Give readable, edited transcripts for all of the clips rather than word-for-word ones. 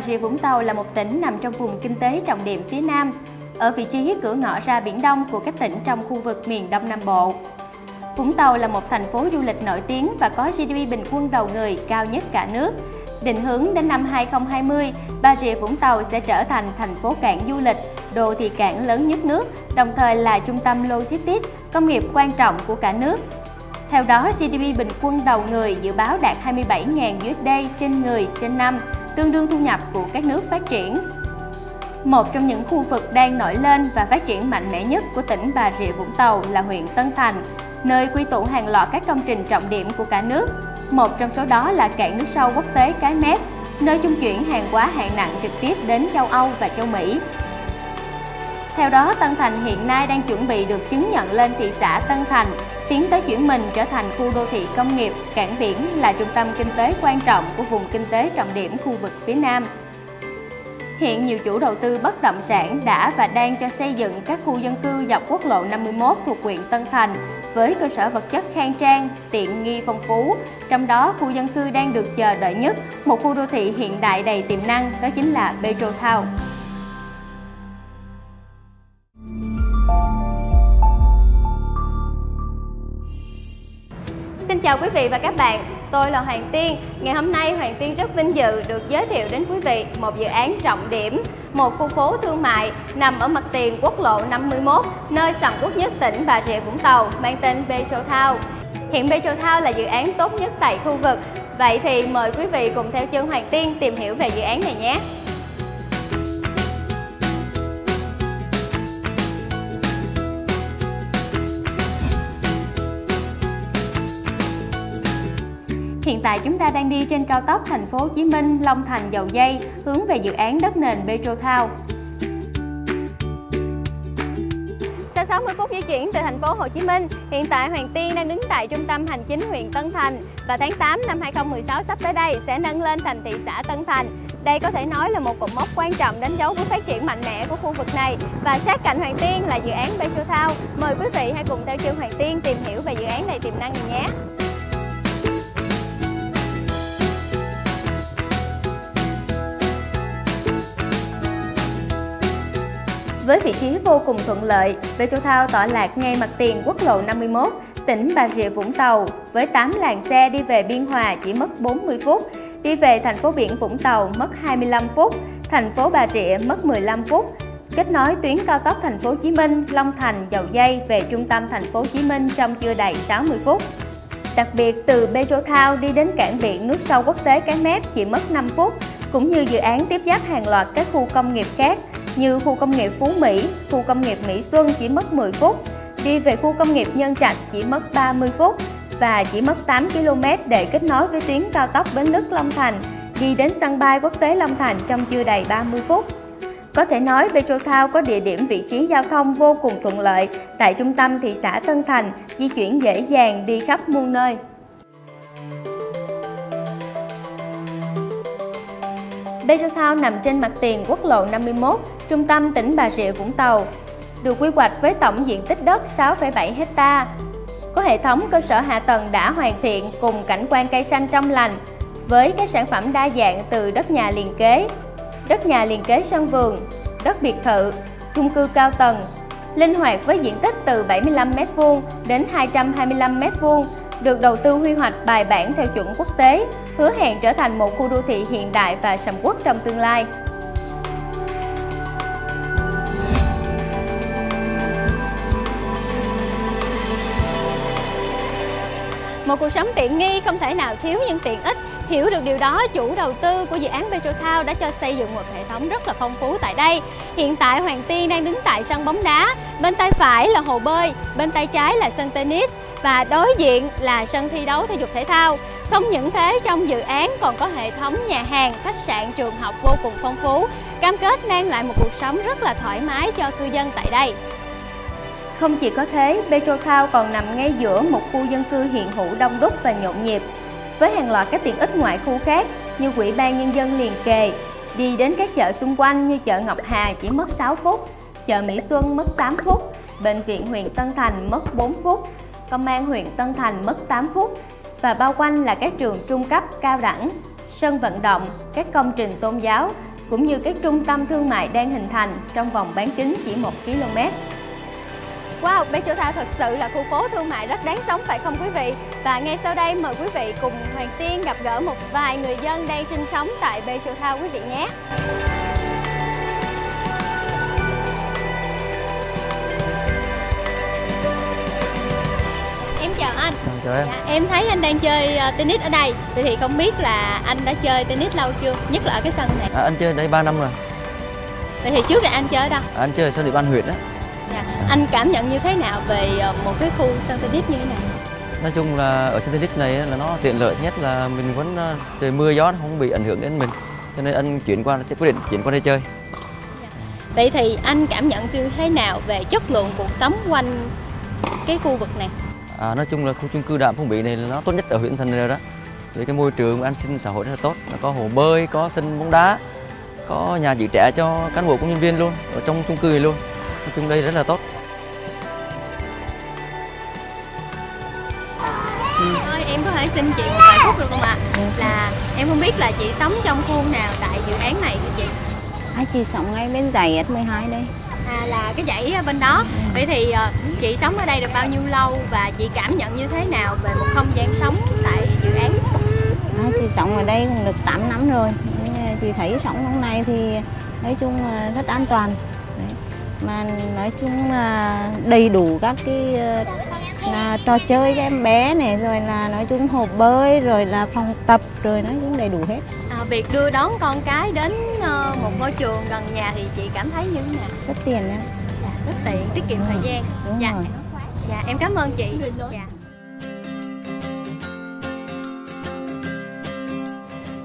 Bà Rịa Vũng Tàu là một tỉnh nằm trong vùng kinh tế trọng điểm phía Nam, ở vị trí cửa ngõ ra Biển Đông của các tỉnh trong khu vực miền Đông Nam Bộ. Vũng Tàu là một thành phố du lịch nổi tiếng và có GDP bình quân đầu người cao nhất cả nước. Định hướng đến năm 2020, Bà Rịa Vũng Tàu sẽ trở thành thành phố cảng du lịch, đô thị cảng lớn nhất nước, đồng thời là trung tâm logistics, công nghiệp quan trọng của cả nước. Theo đó, GDP bình quân đầu người dự báo đạt 27.000 USD trên người trên năm, tương đương thu nhập của các nước phát triển. Một trong những khu vực đang nổi lên và phát triển mạnh mẽ nhất của tỉnh Bà Rịa Vũng Tàu là huyện Tân Thành, nơi quy tụ hàng loạt các công trình trọng điểm của cả nước. Một trong số đó là cảng nước sâu quốc tế Cái Mép, nơi trung chuyển hàng hóa hạng nặng trực tiếp đến châu Âu và châu Mỹ. Theo đó, Tân Thành hiện nay đang chuẩn bị được chứng nhận lên thị xã Tân Thành, tiến tới chuyển mình trở thành khu đô thị công nghiệp, cảng biển là trung tâm kinh tế quan trọng của vùng kinh tế trọng điểm khu vực phía Nam. Hiện nhiều chủ đầu tư bất động sản đã và đang cho xây dựng các khu dân cư dọc quốc lộ 51 thuộc huyện Tân Thành với cơ sở vật chất khang trang, tiện nghi phong phú. Trong đó, khu dân cư đang được chờ đợi nhất, một khu đô thị hiện đại đầy tiềm năng, đó chính là Petro Town. Xin chào quý vị và các bạn, tôi là Hoàng Tiên. Ngày hôm nay Hoàng Tiên rất vinh dự được giới thiệu đến quý vị một dự án trọng điểm, một khu phố thương mại nằm ở mặt tiền quốc lộ 51, nơi sầm uất nhất tỉnh Bà Rịa Vũng Tàu, mang tên Petro Town. Hiện Petro Town là dự án tốt nhất tại khu vực. Vậy thì mời quý vị cùng theo chân Hoàng Tiên tìm hiểu về dự án này nhé. Hiện tại chúng ta đang đi trên cao tốc thành phố Hồ Chí Minh, Long Thành, Dầu Dây, hướng về dự án đất nền Petro Town. Sau 60 phút di chuyển từ thành phố Hồ Chí Minh, hiện tại Hoàng Tiên đang đứng tại trung tâm hành chính huyện Tân Thành và tháng 8 năm 2016 sắp tới đây sẽ nâng lên thành thị xã Tân Thành. Đây có thể nói là một cột mốc quan trọng đánh dấu bước phát triển mạnh mẽ của khu vực này. Và sát cạnh Hoàng Tiên là dự án Petro Town. Mời quý vị hãy cùng theo chân Hoàng Tiên tìm hiểu về dự án đầy tiềm năng này nhé. Với vị trí vô cùng thuận lợi, Petro Town tọa lạc ngay mặt tiền quốc lộ 51, tỉnh Bà Rịa Vũng Tàu, với 8 làn xe đi về Biên Hòa chỉ mất 40 phút, đi về thành phố biển Vũng Tàu mất 25 phút, thành phố Bà Rịa mất 15 phút, kết nối tuyến cao tốc thành phố Hồ Chí Minh, Long Thành, Dầu Dây về trung tâm thành phố Hồ Chí Minh trong chưa đầy 60 phút. Đặc biệt, từ Petro Town đi đến cảng biển nước sâu quốc tế Cái Mép chỉ mất 5 phút, cũng như dự án tiếp giáp hàng loạt các khu công nghiệp khác, như khu công nghiệp Phú Mỹ, khu công nghiệp Mỹ Xuân chỉ mất 10 phút, đi về khu công nghiệp Nhân Trạch chỉ mất 30 phút và chỉ mất 8 km để kết nối với tuyến cao tốc Bến Lức Long Thành, đi đến sân bay quốc tế Long Thành trong chưa đầy 30 phút. Có thể nói Petro Town có địa điểm vị trí giao thông vô cùng thuận lợi tại trung tâm thị xã Tân Thành, di chuyển dễ dàng đi khắp muôn nơi. Petro Town nằm trên mặt tiền quốc lộ 51, trung tâm tỉnh Bà Rịa Vũng Tàu, được quy hoạch với tổng diện tích đất 6,7 hectare, có hệ thống cơ sở hạ tầng đã hoàn thiện cùng cảnh quan cây xanh trong lành, với các sản phẩm đa dạng từ đất nhà liền kế sân vườn, đất biệt thự, chung cư cao tầng, linh hoạt với diện tích từ 75 m² đến 225 m², được đầu tư quy hoạch bài bản theo chuẩn quốc tế, hứa hẹn trở thành một khu đô thị hiện đại và sầm uất trong tương lai. Một cuộc sống tiện nghi không thể nào thiếu những tiện ích. Hiểu được điều đó, chủ đầu tư của dự án Petro Town đã cho xây dựng một hệ thống rất là phong phú tại đây. Hiện tại Hoàng Tiên đang đứng tại sân bóng đá, bên tay phải là hồ bơi, bên tay trái là sân tennis và đối diện là sân thi đấu thể dục thể thao. Không những thế, trong dự án còn có hệ thống nhà hàng, khách sạn, trường học vô cùng phong phú, cam kết mang lại một cuộc sống rất là thoải mái cho cư dân tại đây. Không chỉ có thế, Petro Town còn nằm ngay giữa một khu dân cư hiện hữu đông đúc và nhộn nhịp, với hàng loạt các tiện ích ngoại khu khác như Ủy ban Nhân dân liền kề, đi đến các chợ xung quanh như chợ Ngọc Hà chỉ mất 6 phút, chợ Mỹ Xuân mất 8 phút, bệnh viện huyện Tân Thành mất 4 phút, công an huyện Tân Thành mất 8 phút và bao quanh là các trường trung cấp, cao đẳng, sân vận động, các công trình tôn giáo, cũng như các trung tâm thương mại đang hình thành trong vòng bán kính chỉ 1 km. Wow, Bãi Chòe Thao thật sự là khu phố thương mại rất đáng sống phải không quý vị? Và ngay sau đây mời quý vị cùng Hoàng Tiên gặp gỡ một vài người dân đang sinh sống tại Bãi Chòe Thao quý vị nhé. Em chào anh. Chào em. Dạ, em thấy anh đang chơi tennis ở đây. Vậy thì không biết là anh đã chơi tennis lâu chưa? Nhất là ở cái sân này. À, anh chơi ở đây 3 năm rồi. Vậy thì trước đây anh chơi ở đâu? À, anh chơi ở sân địa bàn huyện đó. Dạ. Anh cảm nhận như thế nào về một cái khu sân tennis như thế này? Nói chung là ở sân tennis này là nó tiện lợi nhất là mình vẫn trời mưa gió nó không bị ảnh hưởng đến mình, cho nên anh quyết định chuyển qua đây chơi. Dạ. Vậy thì anh cảm nhận như thế nào về chất lượng cuộc sống quanh cái khu vực này? À, nói chung là khu chung cư Đạm Phú Mỹ này là nó tốt nhất ở huyện Tân Thành rồi đó. Vì cái môi trường an sinh xã hội rất là tốt, nó có hồ bơi, có sân bóng đá, có nhà giữ trẻ cho cán bộ công nhân viên luôn ở trong chung cư này luôn. Nói chung đây rất là tốt. Chị ơi, em có thể xin chị một vài phút được không ạ? Là em không biết là chị sống trong khu nào tại dự án này thì chị? À, chị sống ngay bên dãy S12 đây. À, là cái dãy bên đó. Vậy thì chị sống ở đây được bao nhiêu lâu và chị cảm nhận như thế nào về một không gian sống tại dự án? À, chị sống ở đây cũng được 8 năm rồi. Chị thấy sống hôm nay thì nói chung rất an toàn. Đấy. Mà nói chung là đầy đủ các cái trò chơi cho em bé này, rồi là nói chung hồ bơi, rồi là phòng tập, rồi nói chung đầy đủ hết. À, việc đưa đón con cái đến một ngôi trường gần nhà thì chị cảm thấy như thế nào? Rất tiện em. Dạ, rất tiện, tiết kiệm thời gian. Dạ. Dạ, em cảm ơn chị. Dạ.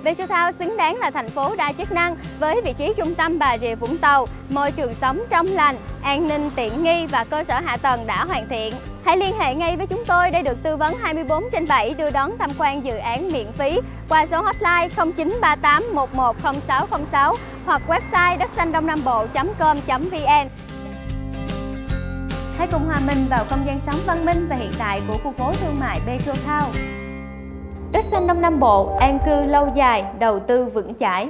Bãi Chòe Thao xứng đáng là thành phố đa chức năng với vị trí trung tâm Bà Rịa Vũng Tàu, môi trường sống trong lành, an ninh tiện nghi và cơ sở hạ tầng đã hoàn thiện. Hãy liên hệ ngay với chúng tôi để được tư vấn 24/7 đưa đón tham quan dự án miễn phí qua số hotline 0938 110606 hoặc website datxanhdongnambo.com.vn. Hãy cùng hòa mình vào không gian sống văn minh và hiện đại của khu phố thương mại Bãi Chòe Thao. Đất Xanh Đông Nam Bộ, an cư lâu dài, đầu tư vững chãi.